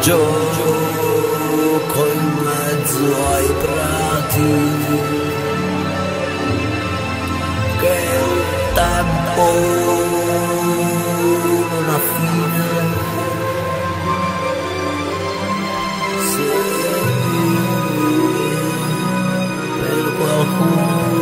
gioco in mezzo ai prati, che il tempo non ha fine. Se per qualcuno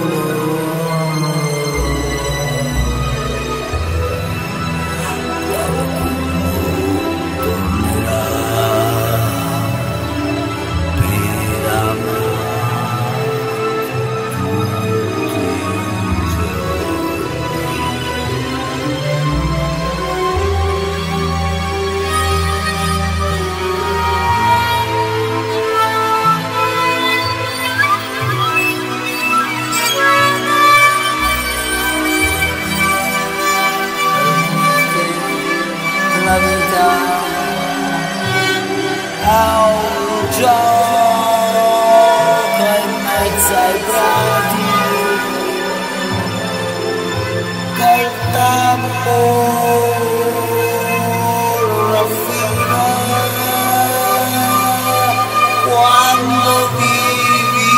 quando vivi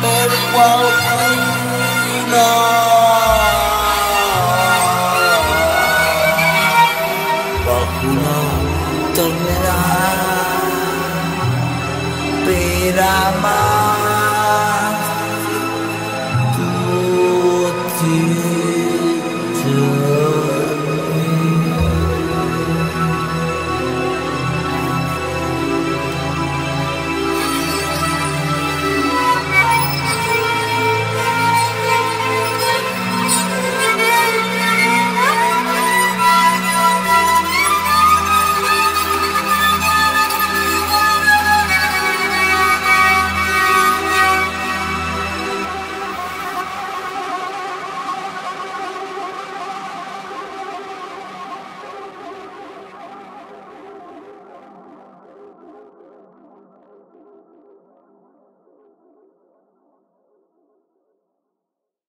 per qualcuno.